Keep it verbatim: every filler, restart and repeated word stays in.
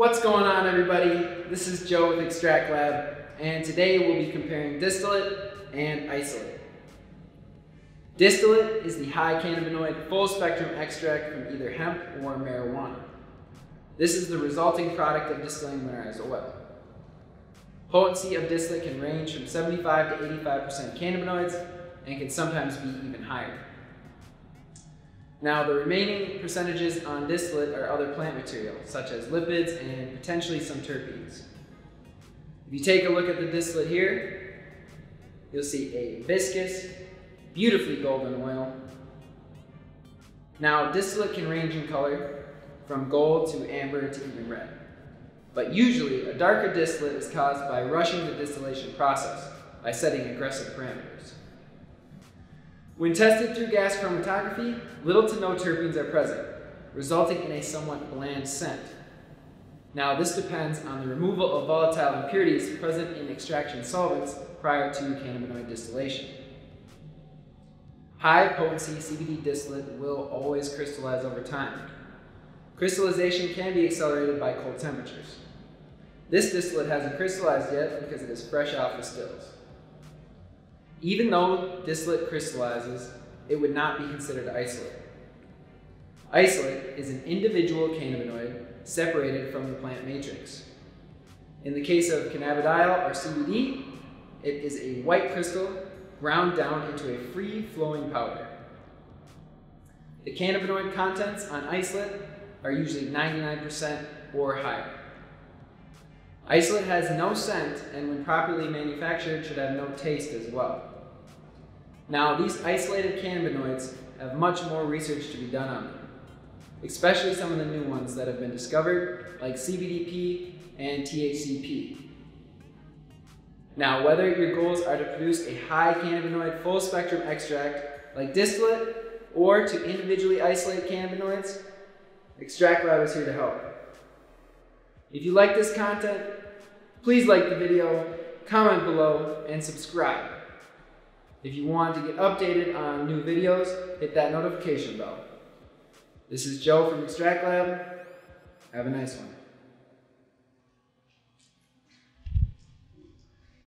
What's going on, everybody? This is Joe with Extract Lab, and today we'll be comparing distillate and isolate. Distillate is the high cannabinoid full spectrum extract from either hemp or marijuana. This is the resulting product of distilling mineralized oil. Potency of distillate can range from seventy-five to eighty-five percent cannabinoids and can sometimes be even higher. Now, the remaining percentages on distillate are other plant material, such as lipids and potentially some terpenes. If you take a look at the distillate here, you'll see a viscous, beautifully golden oil. Now, distillate can range in color from gold to amber to even red, but usually a darker distillate is caused by rushing the distillation process by setting aggressive parameters. When tested through gas chromatography, little to no terpenes are present, resulting in a somewhat bland scent. Now, this depends on the removal of volatile impurities present in extraction solvents prior to cannabinoid distillation. High potency C B D distillate will always crystallize over time. Crystallization can be accelerated by cold temperatures. This distillate hasn't crystallized yet because it is fresh off the stills. Even though distillate crystallizes, it would not be considered isolate. Isolate is an individual cannabinoid separated from the plant matrix. In the case of cannabidiol or C B D, it is a white crystal ground down into a free-flowing powder. The cannabinoid contents on isolate are usually ninety-nine percent or higher. Isolate has no scent, and when properly manufactured should have no taste as well. Now, these isolated cannabinoids have much more research to be done on them, especially some of the new ones that have been discovered, like C B D P and T H C P. Now, whether your goals are to produce a high cannabinoid full spectrum extract like distillate or to individually isolate cannabinoids, Extract Lab is here to help. If you like this content, please like the video, comment below, and subscribe. If you want to get updated on new videos, hit that notification bell. This is Joe from Extract Lab. Have a nice one.